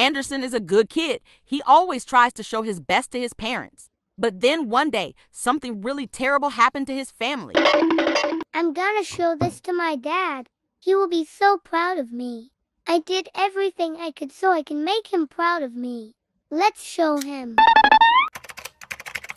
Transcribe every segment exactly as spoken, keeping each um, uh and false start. Anderson is a good kid. He always tries to show his best to his parents. But then one day, something really terrible happened to his family. I'm gonna show this to my dad. He will be so proud of me. I did everything I could so I can make him proud of me. Let's show him.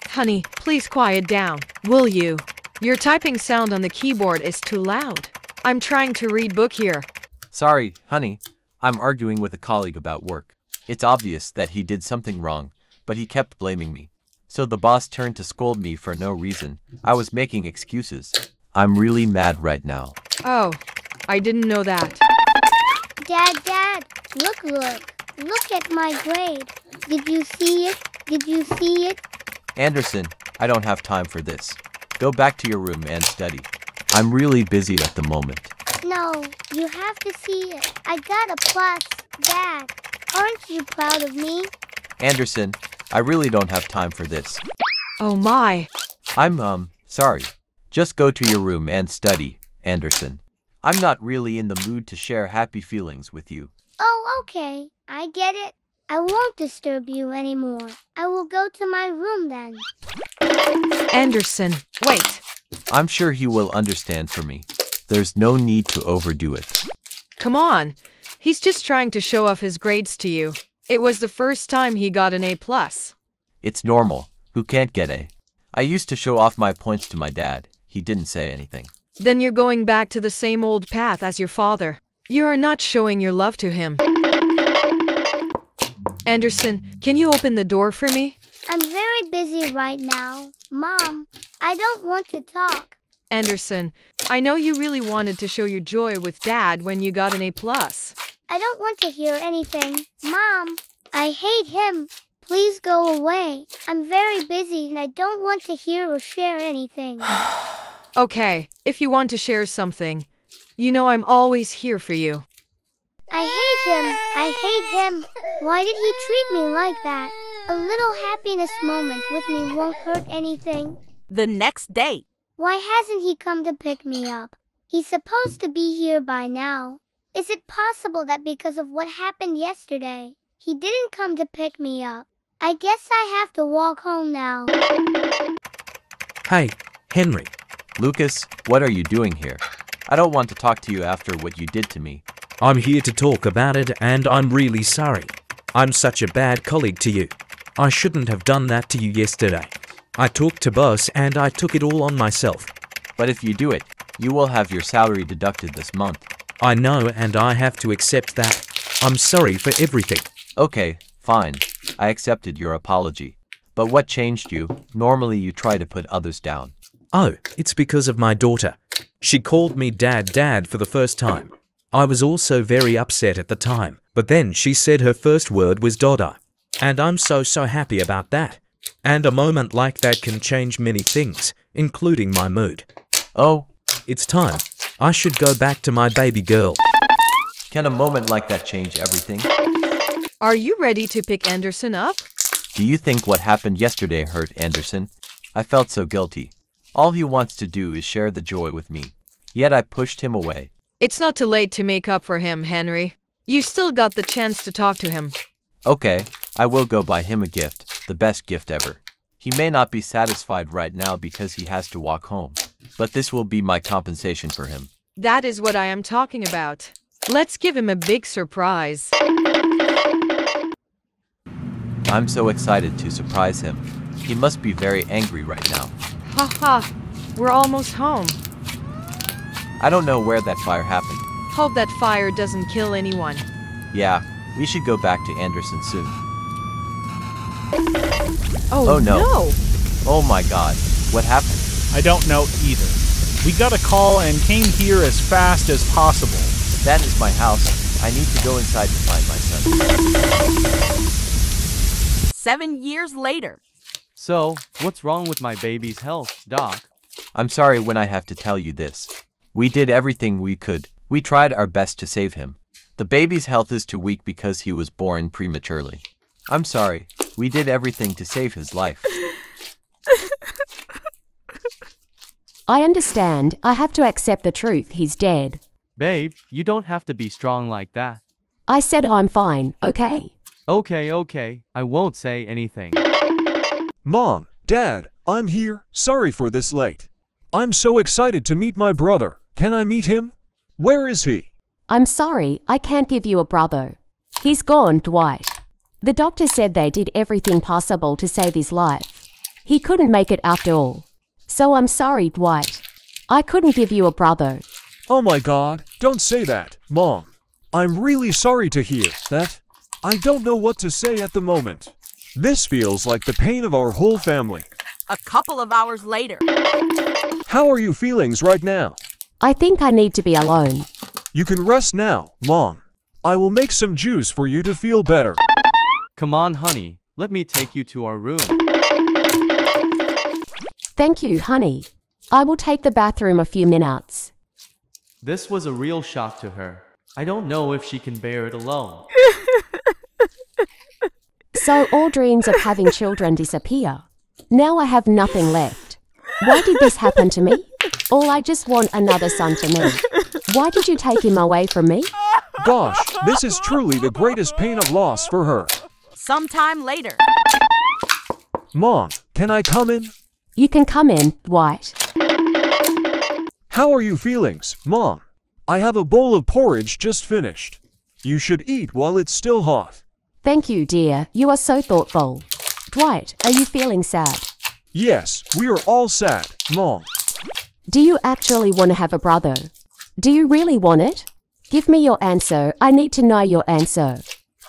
Honey, please quiet down, will you? Your typing sound on the keyboard is too loud. I'm trying to read book here. Sorry, honey. I'm arguing with a colleague about work. It's obvious that he did something wrong, but he kept blaming me. So the boss turned to scold me for no reason. I was making excuses. I'm really mad right now. Oh, I didn't know that. Dad, Dad, look, look. Look at my grade. Did you see it? Did you see it? Anderson, I don't have time for this. Go back to your room and study. I'm really busy at the moment. No, you have to see it. I got a plus, Dad. Aren't you proud of me? Anderson, I really don't have time for this. Oh my. I'm, um, sorry. Just go to your room and study, Anderson. I'm not really in the mood to share happy feelings with you. Oh, okay. I get it. I won't disturb you anymore. I will go to my room then. Anderson, wait. I'm sure he will understand for me. There's no need to overdo it. Come on. He's just trying to show off his grades to you. It was the first time he got an A plus. It's normal. Who can't get A? I used to show off my points to my dad. He didn't say anything. Then you're going back to the same old path as your father. You are not showing your love to him. Anderson, can you open the door for me? I'm very busy right now, Mom. I don't want to talk. Anderson, I know you really wanted to show your joy with Dad when you got an A plus. I don't want to hear anything, Mom. I hate him. Please go away. I'm very busy and I don't want to hear or share anything. Okay, if you want to share something, you know I'm always here for you. I hate him. I hate him. Why did he treat me like that? A little happiness moment with me won't hurt anything. The next day. Why hasn't he come to pick me up? He's supposed to be here by now. Is it possible that because of what happened yesterday, he didn't come to pick me up? I guess I have to walk home now. Hi, Henry. Lucas, what are you doing here? I don't want to talk to you after what you did to me. I'm here to talk about it and I'm really sorry. I'm such a bad colleague to you. I shouldn't have done that to you yesterday. I talked to boss and I took it all on myself. But if you do it, you will have your salary deducted this month. I know and I have to accept that. I'm sorry for everything. Okay, fine. I accepted your apology. But what changed you? Normally you try to put others down. Oh, it's because of my daughter. She called me Dad Dad for the first time. I was also very upset at the time. But then she said her first word was Dada. And I'm so so happy about that. And a moment like that can change many things, including my mood. Oh, it's time. I should go back to my baby girl. Can a moment like that change everything? Are you ready to pick Anderson up? Do you think what happened yesterday hurt Anderson? I felt so guilty. All he wants to do is share the joy with me. Yet I pushed him away. It's not too late to make up for him, Henry. You still got the chance to talk to him. Okay, I will go buy him a gift. The best gift ever. He may not be satisfied right now because he has to walk home, but this will be my compensation for him. That is what I am talking about. Let's give him a big surprise. I'm so excited to surprise him. He must be very angry right now. Ha ha, we're almost home. I don't know where that fire happened. Hope that fire doesn't kill anyone. Yeah, we should go back to Anderson soon. Oh, oh no. no! Oh my god, what happened? I don't know either. We got a call and came here as fast as possible. That is my house. I need to go inside to find my son. Seven years later. So, what's wrong with my baby's health, Doc? I'm sorry when I have to tell you this. We did everything we could. We tried our best to save him. The baby's health is too weak because he was born prematurely. I'm sorry. We did everything to save his life. I understand. I have to accept the truth. He's dead. Babe, you don't have to be strong like that. I said I'm fine, okay? Okay, okay, I won't say anything. Mom, Dad, I'm here. Sorry for this late. I'm so excited to meet my brother. Can I meet him? Where is he? I'm sorry, I can't give you a brother. He's gone, Dwight. The doctor said they did everything possible to save his life. He couldn't make it after all. So I'm sorry, Dwight. I couldn't give you a brother. Oh my God, don't say that, Mom. I'm really sorry to hear that. I don't know what to say at the moment. This feels like the pain of our whole family. A couple of hours later. How are your feelings right now? I think I need to be alone. You can rest now, Mom. I will make some juice for you to feel better. Come on, honey. Let me take you to our room. Thank you, honey. I will take the bathroom a few minutes. This was a real shock to her. I don't know if she can bear it alone. So all dreams of having children disappear. Now I have nothing left. Why did this happen to me? All I just want another son to me. Why did you take him away from me? Gosh, this is truly the greatest pain of loss for her. Sometime later. Mom, can I come in? You can come in, Dwight. How are your feelings, Mom? I have a bowl of porridge just finished. You should eat while it's still hot. Thank you, dear. You are so thoughtful. Dwight, are you feeling sad? Yes, we are all sad, Mom. Do you actually want to have a brother? Do you really want it? Give me your answer. I need to know your answer.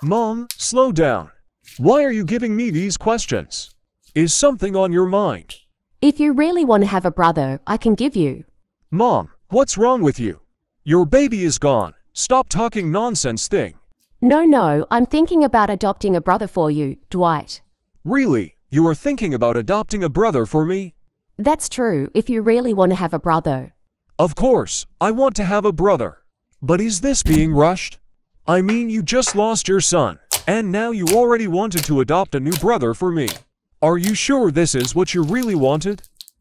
Mom, slow down. Why are you giving me these questions? Is something on your mind? If you really want to have a brother, I can give you. Mom, what's wrong with you? Your baby is gone. Stop talking nonsense thing. No, no, I'm thinking about adopting a brother for you, Dwight. Really? You are thinking about adopting a brother for me? That's true, if you really want to have a brother. Of course, I want to have a brother. But is this being rushed? I mean, you just lost your son, and now you already wanted to adopt a new brother for me. Are you sure this is what you really wanted?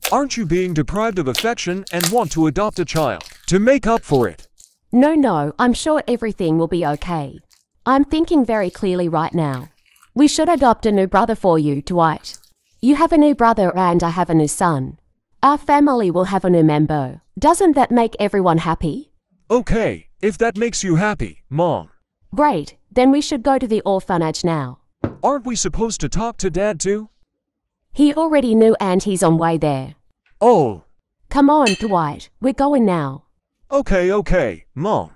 Aren't you being deprived of affection and want to adopt a child to make up for it? No, no, I'm sure everything will be okay. I'm thinking very clearly right now. We should adopt a new brother for you, Dwight. You have a new brother and I have a new son. Our family will have a new member. Doesn't that make everyone happy? Okay, if that makes you happy, Mom. Great, then we should go to the orphanage now. Aren't we supposed to talk to Dad too? He already knew and he's on way there. Oh. Come on, Dwight. We're going now. Okay, okay, Mom.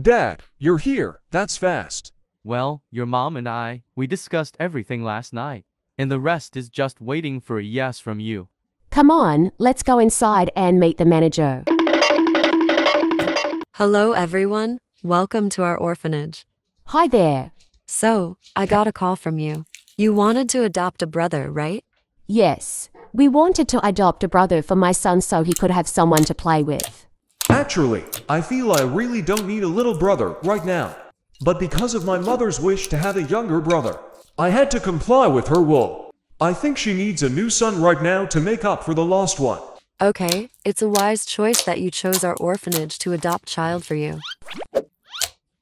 Dad, you're here. That's fast. Well, your mom and I, we discussed everything last night. And the rest is just waiting for a yes from you. Come on, let's go inside and meet the manager. Hello, everyone. Welcome to our orphanage. Hi there. So, I got a call from you. You wanted to adopt a brother, right? Yes. We wanted to adopt a brother for my son so he could have someone to play with. Actually, I feel I really don't need a little brother right now. But because of my mother's wish to have a younger brother, I had to comply with her will. I think she needs a new son right now to make up for the lost one. Okay, it's a wise choice that you chose our orphanage to adopt child for you.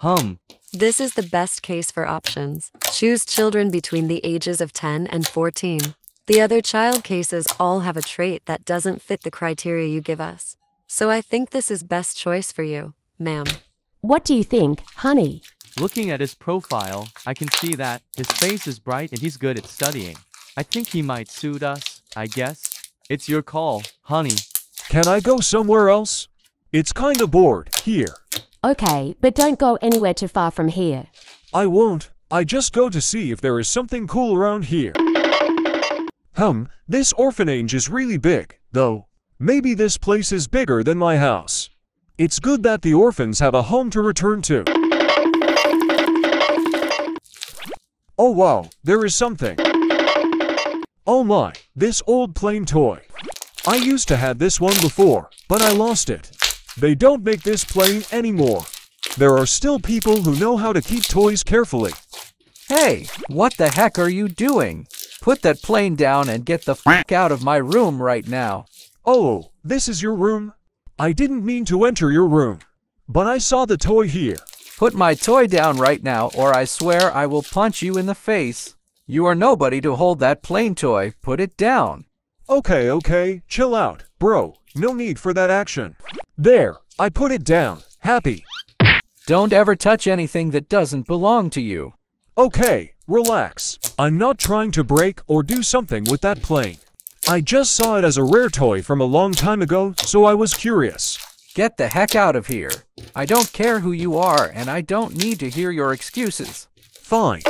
Hum. This is the best case for options. Choose children between the ages of ten and fourteen. The other child cases all have a trait that doesn't fit the criteria you give us. So I think this is best choice for you, ma'am. What do you think, honey? Looking at his profile, I can see that his face is bright and he's good at studying. I think he might suit us, I guess. It's your call, honey. Can I go somewhere else? It's kinda bored here. Okay, but don't go anywhere too far from here. I won't. I just go to see if there is something cool around here. Hum, this orphanage is really big, though. Maybe this place is bigger than my house. It's good that the orphans have a home to return to. Oh wow, there is something. Oh my, this old plane toy. I used to have this one before, but I lost it. They don't make this plane anymore. There are still people who know how to keep toys carefully. Hey, what the heck are you doing? Put that plane down and get the f*** out of my room right now. Oh, this is your room? I didn't mean to enter your room. But I saw the toy here. Put my toy down right now, or I swear I will punch you in the face. You are nobody to hold that plain toy. Put it down. Okay, okay, chill out, bro. No need for that action. There, I put it down. Happy. Don't ever touch anything that doesn't belong to you. Okay, relax. I'm not trying to break or do something with that plane. I just saw it as a rare toy from a long time ago, so I was curious. Get the heck out of here. I don't care who you are, and I don't need to hear your excuses. Fine.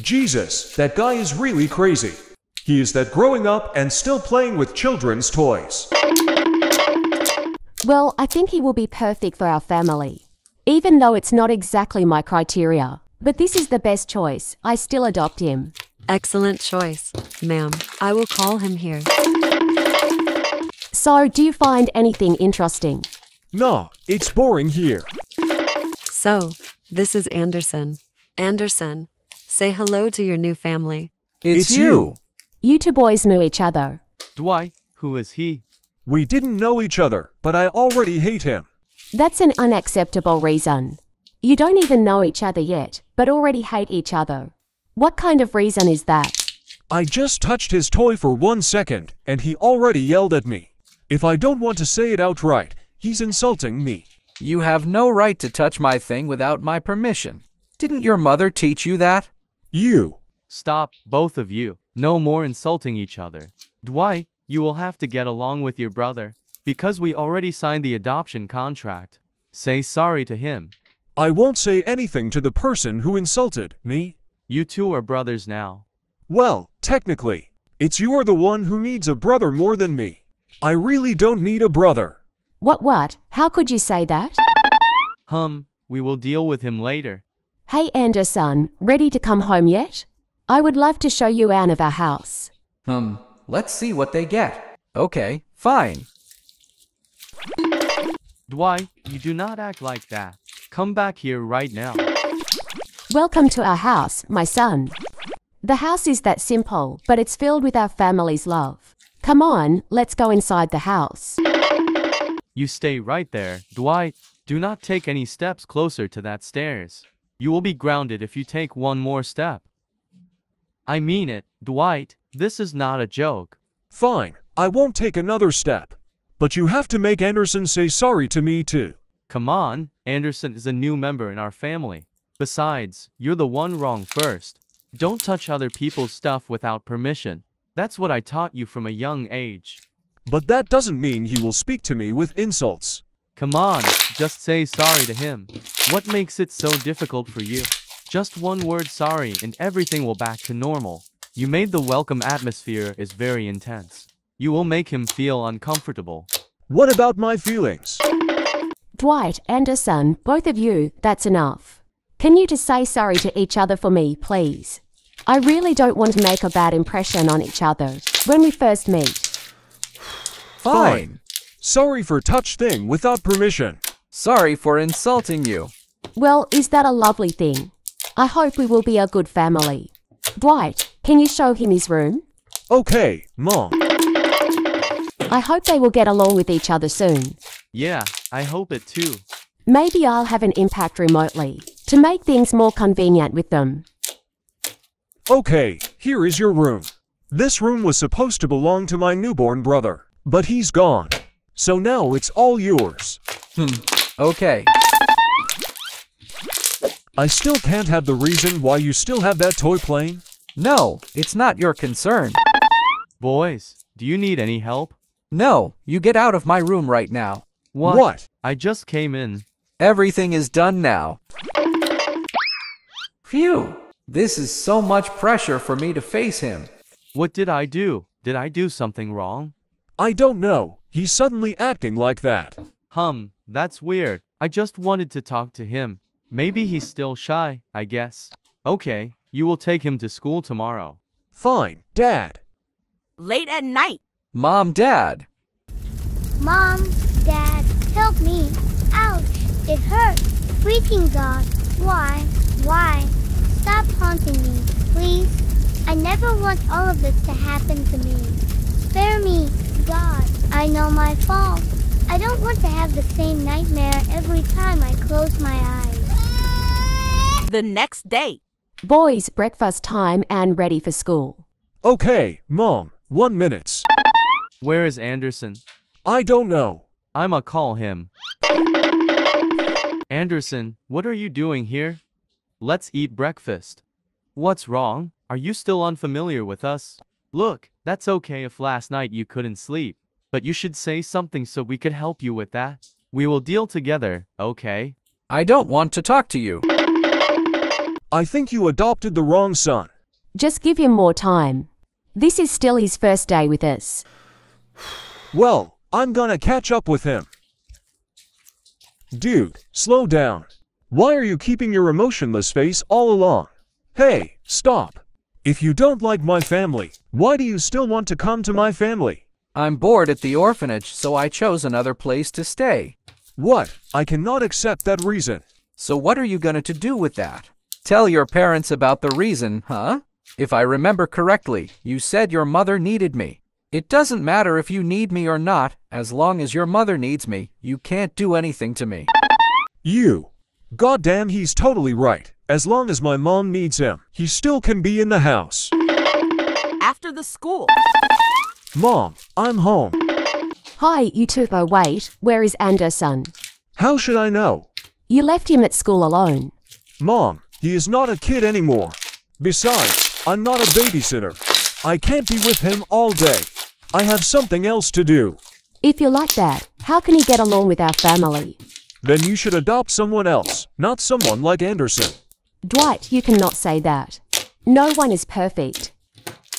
Jesus, that guy is really crazy. He is that growing up and still playing with children's toys. Well, I think he will be perfect for our family. Even though it's not exactly my criteria. But this is the best choice. I still adopt him. Excellent choice, ma'am. I will call him here. So, do you find anything interesting? No, it's boring here. So, this is Anderson. Anderson, say hello to your new family. It's, it's you. You two boys knew each other. Dwight, who is he? We didn't know each other, but I already hate him. That's an unacceptable reason. You don't even know each other yet, but already hate each other. What kind of reason is that? I just touched his toy for one second, and he already yelled at me. If I don't want to say it outright, he's insulting me. You have no right to touch my thing without my permission. Didn't your mother teach you that? You. Stop, both of you. No more insulting each other. Dwight, you will have to get along with your brother, because we already signed the adoption contract. Say sorry to him. I won't say anything to the person who insulted me. You two are brothers now. Well, technically, it's you're the one who needs a brother more than me. I really don't need a brother. What what? How could you say that? Hum, we will deal with him later. Hey Anderson, ready to come home yet? I would love to show you out of our house. Um, let's see what they get. Okay, fine. Dwight, you do not act like that. Come back here right now. Welcome to our house, my son. The house is that simple, but it's filled with our family's love. Come on, let's go inside the house. You stay right there, Dwight. Do not take any steps closer to that stairs. You will be grounded if you take one more step. I mean it, Dwight. This is not a joke. Fine, I won't take another step. But you have to make Anderson say sorry to me too. Come on, Anderson is a new member in our family. Besides, you're the one wrong first. Don't touch other people's stuff without permission. That's what I taught you from a young age. But that doesn't mean he will speak to me with insults. Come on, just say sorry to him. What makes it so difficult for you? Just one word sorry and everything will back to normal. You made the welcome atmosphere is very intense. You will make him feel uncomfortable. What about my feelings? Dwight, Anderson, both of you, that's enough. Can you just say sorry to each other for me, please? I really don't want to make a bad impression on each other when we first meet. Fine. Sorry for touch thing without permission. Sorry for insulting you. Well, is that a lovely thing? I hope we will be a good family. Dwight, can you show him his room? Okay, Mom. I hope they will get along with each other soon. Yeah, I hope it too. Maybe I'll have an impact remotely to make things more convenient with them. Okay, here is your room. This room was supposed to belong to my newborn brother, but he's gone. So now it's all yours. Hmm, okay. I still can't have the reason why you still have that toy plane? No, it's not your concern. Boys, do you need any help? No, you get out of my room right now. What? What? I just came in. Everything is done now. Phew! This is so much pressure for me to face him. What did I do? Did I do something wrong? I don't know. He's suddenly acting like that. Hum, that's weird. I just wanted to talk to him. Maybe he's still shy, I guess. Okay, you will take him to school tomorrow. Fine, Dad. Late at night. Mom, Dad. Mom, Dad, help me. Ouch, it hurts. Freaking God, why? Why? Stop haunting me, please. I never want all of this to happen to me. Spare me, God. I know my fault. I don't want to have the same nightmare every time I close my eyes. The next day. Boys, breakfast time and ready for school. Okay, Mom, one minute. Where is Anderson? I don't know. I'ma call him. Anderson, what are you doing here? Let's eat breakfast. What's wrong? Are you still unfamiliar with us? Look, that's okay if last night you couldn't sleep, but you should say something so we could help you with that. We will deal together, okay? I don't want to talk to you. I think you adopted the wrong son. Just give him more time. This is still his first day with us. Well, I'm gonna catch up with him. Dude, slow down. Why are you keeping your emotionless face all along? Hey, stop. If you don't like my family, why do you still want to come to my family? I'm bored at the orphanage, so I chose another place to stay. What? I cannot accept that reason. So what are you going to do with that? Tell your parents about the reason, huh? If I remember correctly, you said your mother needed me. It doesn't matter if you need me or not, as long as your mother needs me, you can't do anything to me. You. Goddamn, he's totally right. As long as my mom needs him, he still can be in the house. After the school. Mom, I'm home. Hi, you two. Oh, wait, where is Anderson? How should I know? You left him at school alone. Mom, he is not a kid anymore. Besides, I'm not a babysitter. I can't be with him all day. I have something else to do. If you're like that, how can he get along with our family? Then you should adopt someone else, not someone like Anderson. Dwight, you cannot say that. No one is perfect.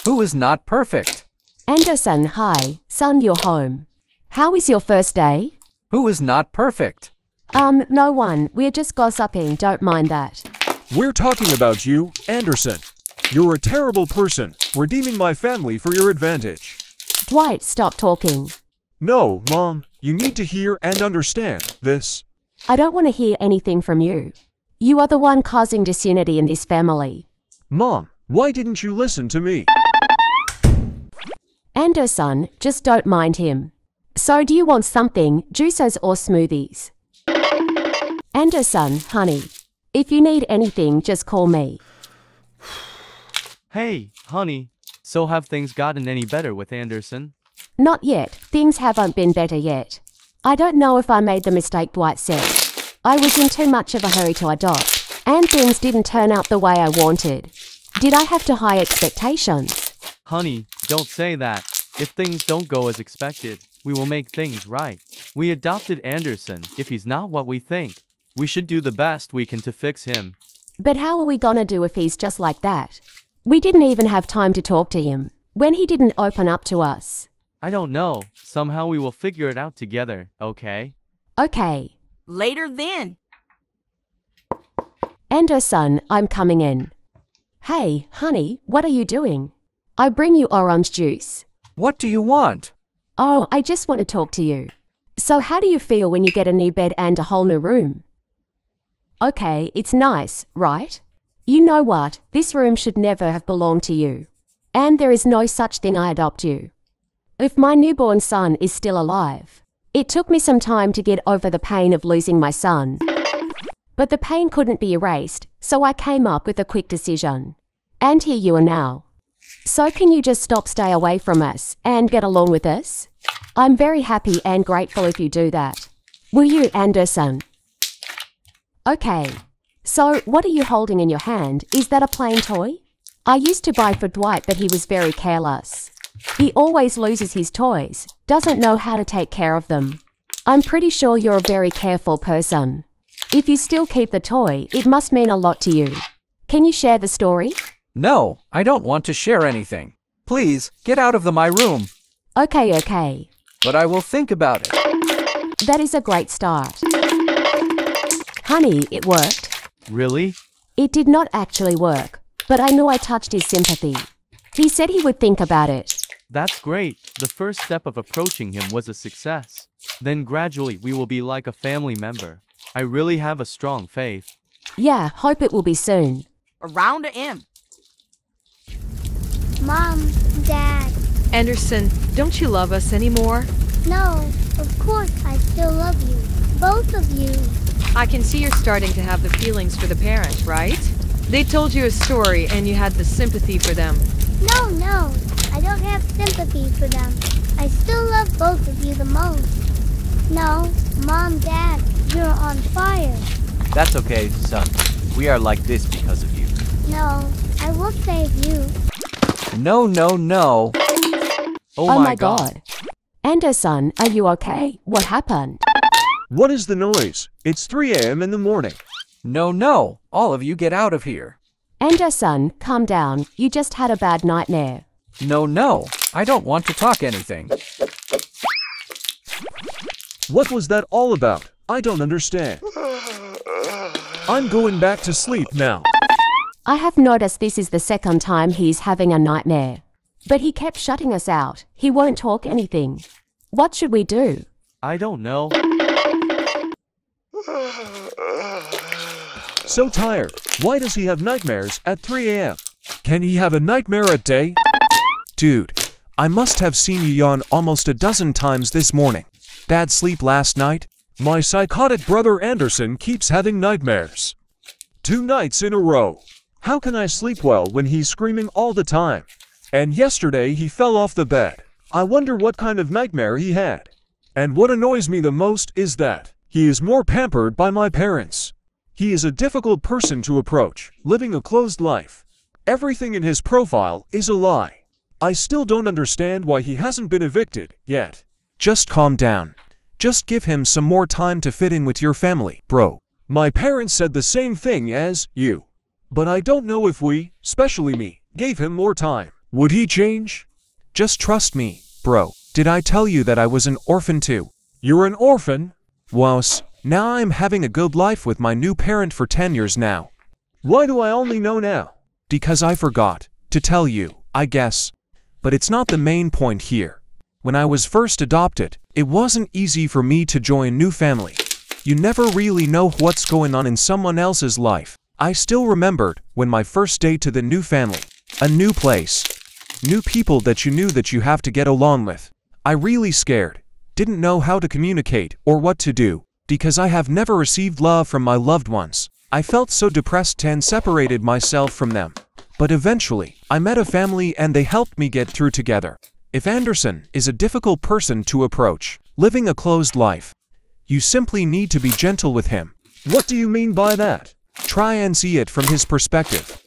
Who is not perfect? Anderson, hi. Son, you're home. How is your first day? Who is not perfect? Um, no one. We're just gossiping. Don't mind that. We're talking about you, Anderson. You're a terrible person, redeeming my family for your advantage. Dwight, stop talking. No, Mom. You need to hear and understand this. I don't want to hear anything from you. You are the one causing disunity in this family. Mom, why didn't you listen to me? Anderson, just don't mind him. So do you want something, juices or smoothies? Anderson, honey, if you need anything, just call me. Hey, honey, so have things gotten any better with Anderson? Not yet. Things haven't been better yet. I don't know if I made the mistake Dwight said. I was in too much of a hurry to adopt, and things didn't turn out the way I wanted. Did I have too high expectations? Honey, don't say that. If things don't go as expected, we will make things right. We adopted Anderson. If he's not what we think, we should do the best we can to fix him. But how are we gonna do if he's just like that? We didn't even have time to talk to him when he didn't open up to us. I don't know. Somehow we will figure it out together, okay? Okay. Later then. Anderson, I'm coming in. Hey, honey, what are you doing? I bring you orange juice. What do you want? Oh, I just want to talk to you. So how do you feel when you get a new bed and a whole new room? Okay, it's nice, right? You know what? This room should never have belonged to you. And there is no such thing I adopt you. If my newborn son is still alive. It took me some time to get over the pain of losing my son. But the pain couldn't be erased, so I came up with a quick decision. And here you are now. So can you just stop, stay away from us, and get along with us? I'm very happy and grateful if you do that. Will you, Anderson? Okay. So, what are you holding in your hand? Is that a plain toy? I used to buy for Dwight, but he was very careless. He always loses his toys, doesn't know how to take care of them. I'm pretty sure you're a very careful person. If you still keep the toy, it must mean a lot to you. Can you share the story? No, I don't want to share anything. Please, get out of the, my room. Okay, okay. But I will think about it. That is a great start. Honey, it worked. Really? It did not actually work, but I knew I touched his sympathy. He said he would think about it. That's great. The first step of approaching him was a success. Then gradually we will be like a family member. I really have a strong faith. Yeah, hope it will be soon. Around to him. Mom, Dad. Anderson, don't you love us anymore? No, of course I still love you, both of you. I can see you're starting to have the feelings for the parents, right? They told you a story and you had the sympathy for them. No, no, I don't have sympathy for them. I still love both of you the most. No, Mom, Dad, you're on fire. That's okay, son. We are like this because of you. No, I will save you. No, no, no. Oh, oh my, my god. god. Anderson, are you okay? What happened? What is the noise? It's three A M in the morning. No, no. All of you get out of here. Anderson, calm down. You just had a bad nightmare. No, no. I don't want to talk anything. What was that all about? I don't understand. I'm going back to sleep now. I have noticed this is the second time he's having a nightmare. But he kept shutting us out. He won't talk anything. What should we do? I don't know. So tired. Why does he have nightmares at three A M? Can he have a nightmare a day? Dude, I must have seen you yawn almost a dozen times this morning. Bad sleep last night? My psychotic brother Anderson keeps having nightmares. Two nights in a row. How can I sleep well when he's screaming all the time? And yesterday he fell off the bed. I wonder what kind of nightmare he had. And what annoys me the most is that he is more pampered by my parents. He is a difficult person to approach, living a closed life. Everything in his profile is a lie. I still don't understand why he hasn't been evicted yet. Just calm down. Just give him some more time to fit in with your family, bro. My parents said the same thing as you. But I don't know if we, especially me, gave him more time. Would he change? Just trust me, bro. Did I tell you that I was an orphan too? You're an orphan? Wows, now I'm having a good life with my new parent for ten years now. Why do I only know now? Because I forgot to tell you, I guess. But it's not the main point here. When I was first adopted, it wasn't easy for me to join new family. You never really know what's going on in someone else's life. I still remembered when my first day to the new family, a new place, new people that you knew that you have to get along with. I really scared, didn't know how to communicate or what to do, because I have never received love from my loved ones. I felt so depressed and separated myself from them. But eventually, I met a family and they helped me get through together. If Anderson is a difficult person to approach, living a closed life, you simply need to be gentle with him. What do you mean by that? Try and see it from his perspective.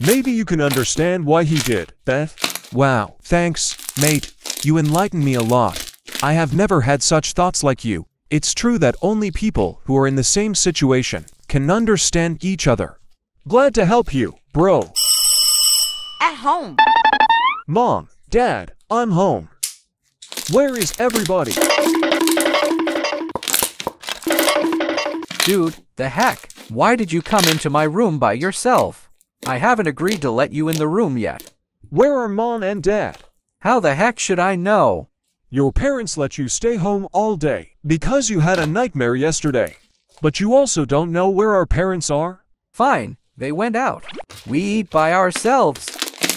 Maybe you can understand why he did that. Wow, thanks, mate. You enlightened me a lot. I have never had such thoughts like you. It's true that only people who are in the same situation can understand each other. Glad to help you, bro. At home. Mom, Dad, I'm home. Where is everybody? Dude, the heck? Why did you come into my room by yourself? I haven't agreed to let you in the room yet. Where are Mom and Dad? How the heck should I know? Your parents let you stay home all day because you had a nightmare yesterday. But you also don't know where our parents are? Fine, they went out. We eat by ourselves.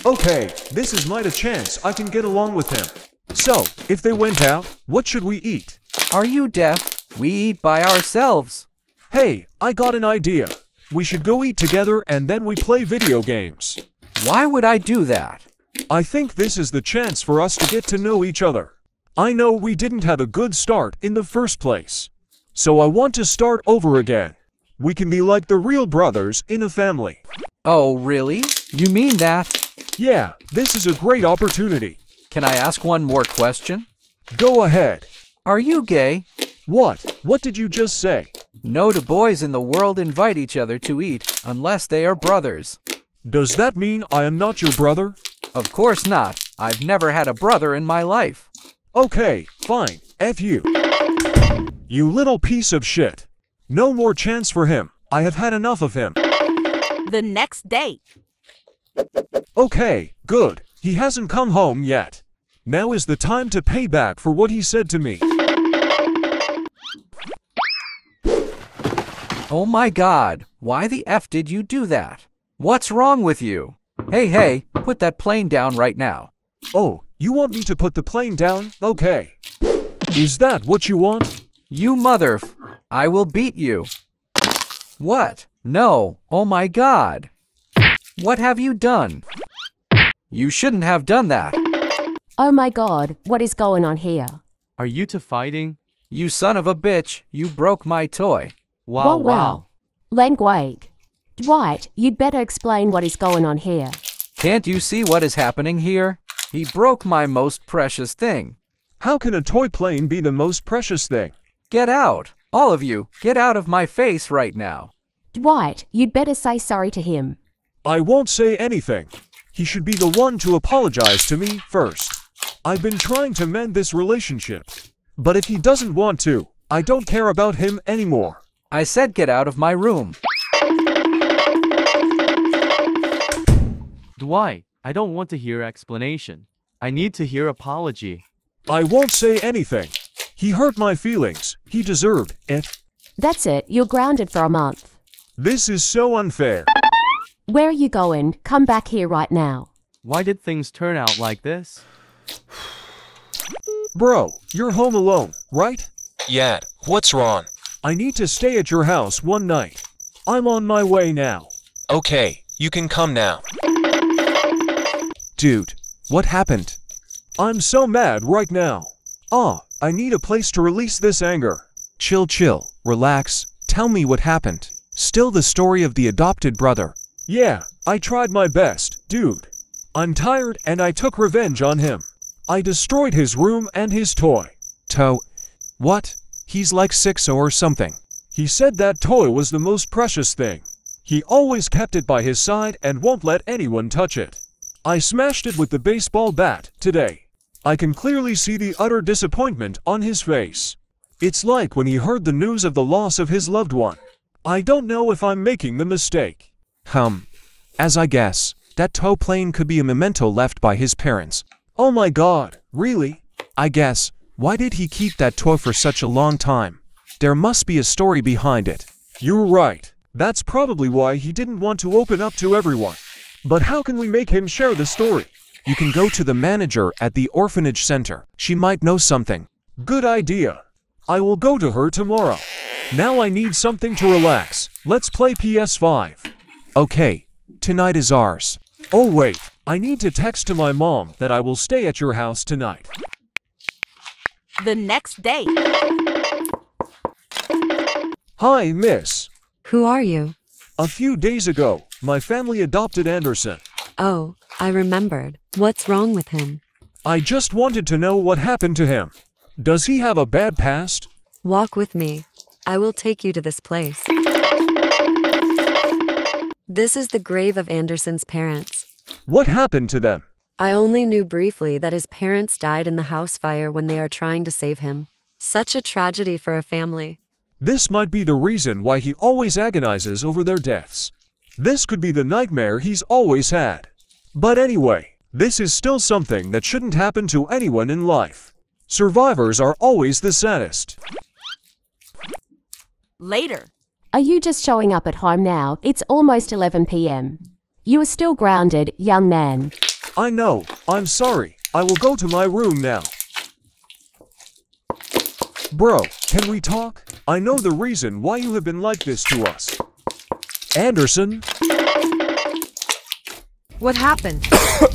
Okay, this is might a chance I can get along with him. So, if they went out, what should we eat? Are you deaf? We eat by ourselves. Hey, I got an idea. We should go eat together and then we play video games. Why would I do that? I think this is the chance for us to get to know each other. I know we didn't have a good start in the first place. So I want to start over again. We can be like the real brothers in a family. Oh, really? You mean that? Yeah, this is a great opportunity. Can I ask one more question? Go ahead. Are you gay? What? What did you just say? No two boys in the world invite each other to eat, unless they are brothers. Does that mean I am not your brother? Of course not. I've never had a brother in my life. Okay, fine. F you. You little piece of shit. No more chance for him. I have had enough of him. The next day. Okay, good. He hasn't come home yet. Now is the time to pay back for what he said to me. Oh my god, why the F did you do that? What's wrong with you? Hey, hey, put that plane down right now. Oh, you want me to put the plane down? Okay. Is that what you want? You mother... F I will beat you. What? No. Oh my god. What have you done? You shouldn't have done that. Oh my god, what is going on here? Are you two fighting? You son of a bitch, you broke my toy. Wow, well, wow. Lang Wake. Dwight, you'd better explain what is going on here. Can't you see what is happening here? He broke my most precious thing. How can a toy plane be the most precious thing? Get out! All of you, get out of my face right now. Dwight, you'd better say sorry to him. I won't say anything. He should be the one to apologize to me first. I've been trying to mend this relationship. But if he doesn't want to, I don't care about him anymore. I said get out of my room. Dwight, I don't want to hear explanation. I need to hear apology. I won't say anything. He hurt my feelings. He deserved it. That's it. You're grounded for a month. This is so unfair. Where are you going? Come back here right now. Why did things turn out like this? Bro, you're home alone, right? Yeah, what's wrong? I need to stay at your house one night. I'm on my way now. Okay, you can come now. Dude, what happened? I'm so mad right now. Ah, I need a place to release this anger. Chill, chill, relax, tell me what happened. Still the story of the adopted brother. Yeah, I tried my best, dude. I'm tired and I took revenge on him. I destroyed his room and his toy. Toy? What? He's like six or something. He said that toy was the most precious thing. He always kept it by his side and won't let anyone touch it. I smashed it with the baseball bat today. I can clearly see the utter disappointment on his face. It's like when he heard the news of the loss of his loved one. I don't know if I'm making the mistake. Hum. As I guess, that toy plane could be a memento left by his parents. Oh my god, really? I guess, why did he keep that toy for such a long time? There must be a story behind it. You're right. That's probably why he didn't want to open up to everyone. But how can we make him share the story? You can go to the manager at the orphanage center. She might know something. Good idea. I will go to her tomorrow. Now I need something to relax. Let's play P S five. Okay, tonight is ours. Oh wait, I need to text to my mom that I will stay at your house tonight. The next day. Hi, miss. Who are you? A few days ago, my family adopted Anderson. Oh, I remembered. What's wrong with him? I just wanted to know what happened to him. Does he have a bad past? Walk with me. I will take you to this place. This is the grave of Anderson's parents. What happened to them? I only knew briefly that his parents died in the house fire when they are trying to save him. Such a tragedy for a family. This might be the reason why he always agonizes over their deaths. This could be the nightmare he's always had. But anyway, this is still something that shouldn't happen to anyone in life. Survivors are always the saddest. Later. Are you just showing up at home now? It's almost eleven p m You are still grounded, young man. I know. I'm sorry. I will go to my room now. Bro, can we talk? I know the reason why you have been like this to us. Anderson? What happened?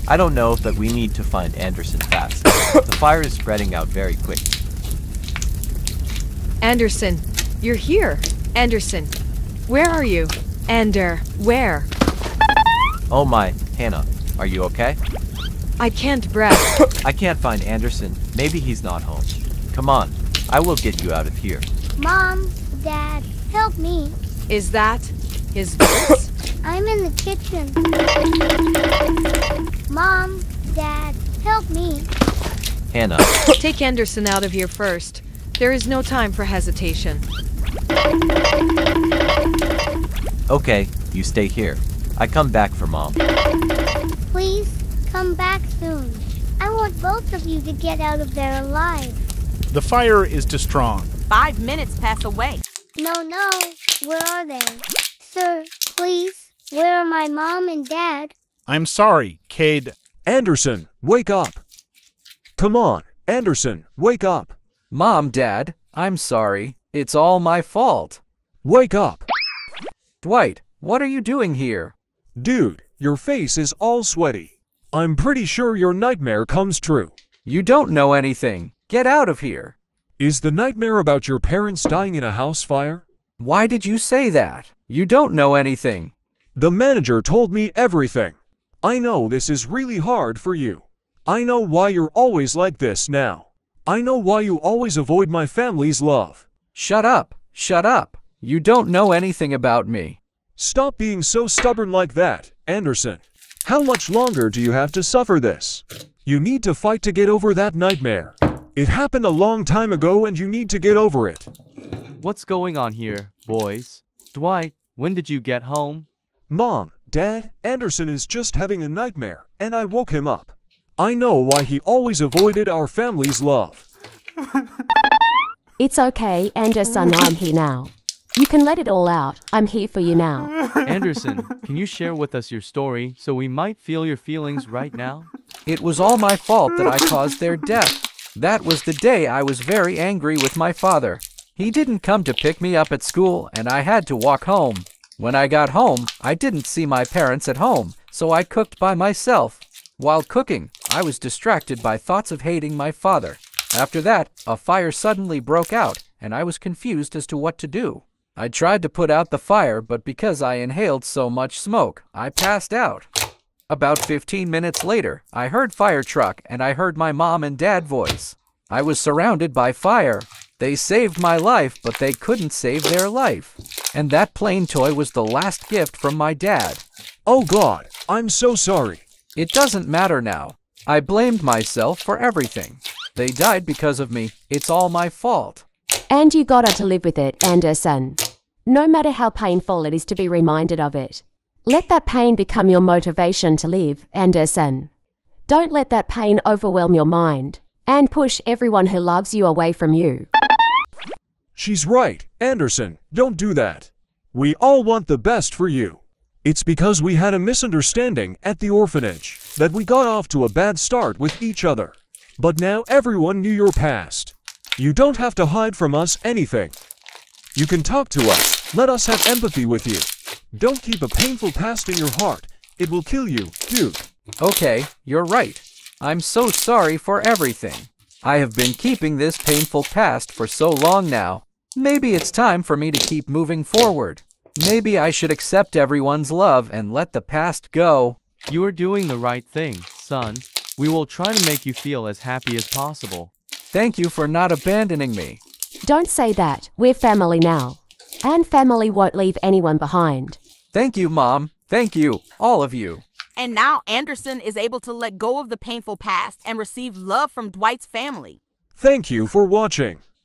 I don't know, but we need to find Anderson fast. The fire is spreading out very quick. Anderson, you're here. Anderson, where are you? Ander, where? Oh my, Hannah, are you okay? I can't breathe. I can't find Anderson. Maybe he's not home. Come on, I will get you out of here. Mom, Dad, help me. Is that his voice? I'm in the kitchen. Mom, Dad, help me. Hannah. Take Anderson out of here first. There is no time for hesitation. Okay, you stay here. I come back for Mom. Please, come back soon. I want both of you to get out of there alive. The fire is too strong. Five minutes pass away. No, no. Where are they? Sir, please. Where are my mom and dad? I'm sorry, Cade. Anderson, wake up. Come on, Anderson, wake up. Mom, Dad, I'm sorry. It's all my fault. Wake up! Dwight, what are you doing here? Dude, your face is all sweaty. I'm pretty sure your nightmare comes true. You don't know anything. Get out of here. Is the nightmare about your parents dying in a house fire? Why did you say that? You don't know anything. The manager told me everything. I know this is really hard for you. I know why you're always like this now. I know why you always avoid my family's love. Shut up, shut up. You don't know anything about me. Stop being so stubborn like that, Anderson. How much longer do you have to suffer this? You need to fight to get over that nightmare. It happened a long time ago and you need to get over it. What's going on here, boys? Dwight, when did you get home? Mom, Dad, Anderson is just having a nightmare and I woke him up. I know why he always avoided our family's love. It's okay, Anderson, I'm here now. You can let it all out. I'm here for you now. Anderson, can you share with us your story so we might feel your feelings right now? It was all my fault that I caused their death. That was the day I was very angry with my father. He didn't come to pick me up at school and I had to walk home. When I got home, I didn't see my parents at home, so I cooked by myself. While cooking, I was distracted by thoughts of hating my father. After that, a fire suddenly broke out, and I was confused as to what to do. I tried to put out the fire, but because I inhaled so much smoke, I passed out. About fifteen minutes later, I heard fire truck and I heard my mom and dad voice. I was surrounded by fire. They saved my life, but they couldn't save their life. And that plane toy was the last gift from my dad. Oh God, I'm so sorry. It doesn't matter now. I blamed myself for everything. They died because of me. It's all my fault. And you gotta to live with it, Anderson. No matter how painful it is to be reminded of it. Let that pain become your motivation to live, Anderson. Don't let that pain overwhelm your mind and push everyone who loves you away from you. She's right, Anderson. Don't do that. We all want the best for you. It's because we had a misunderstanding at the orphanage that we got off to a bad start with each other. But now everyone knew your past. You don't have to hide from us anything. You can talk to us. Let us have empathy with you. Don't keep a painful past in your heart. It will kill you, dude. Okay, you're right. I'm so sorry for everything. I have been keeping this painful past for so long now. Maybe it's time for me to keep moving forward. Maybe I should accept everyone's love and let the past go. You are doing the right thing, son. We will try to make you feel as happy as possible. Thank you for not abandoning me. Don't say that. We're family now. And family won't leave anyone behind. Thank you, Mom. Thank you, all of you. And now Anderson is able to let go of the painful past and receive love from Dwight's family. Thank you for watching.